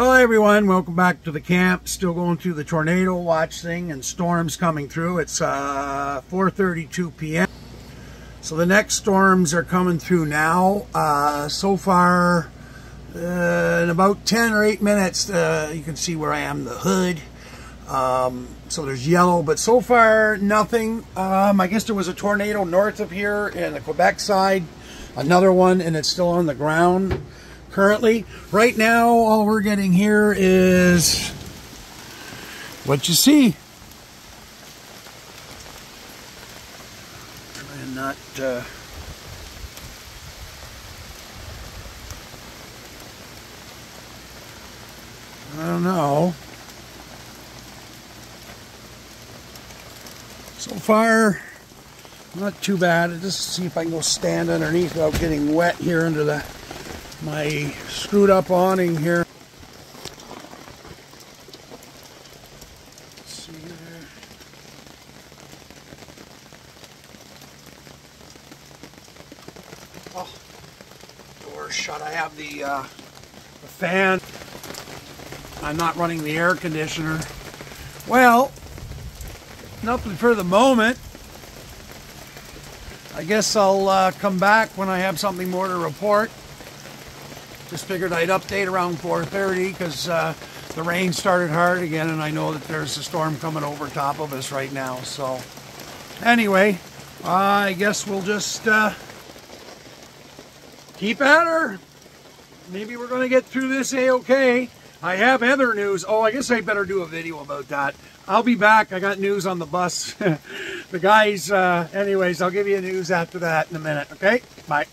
Hi everyone, welcome back to the camp. Still going through the tornado watch thing and storms coming through. It's 4:32 p.m. So the next storms are coming through now. So far, in about 10 or 8 minutes, you can see where I am, the hood. So there's yellow, but so far nothing. I guess there was a tornado north of here in the Quebec side. Another one, and it's still on the ground. Currently, right now, all we're getting here is what you see. Try and not I don't know. So far, not too bad. I'll just see if I can go stand underneath without getting wet here under the my screwed up awning here. Let's see here. Oh, door shut. I have the fan. I'm not running the air conditioner. Well, nothing for the moment. I guess I'll come back when I have something more to report. Just figured I'd update around 4:30 because the rain started hard again, and I know that there's a storm coming over top of us right now. So anyway, I guess we'll just keep at her. Maybe we're going to get through this A-okay. I have other news. Oh, I guess I better do a video about that. I'll be back. I got news on the bus. The guys, anyways, I'll give you news after that in a minute. Okay? Bye.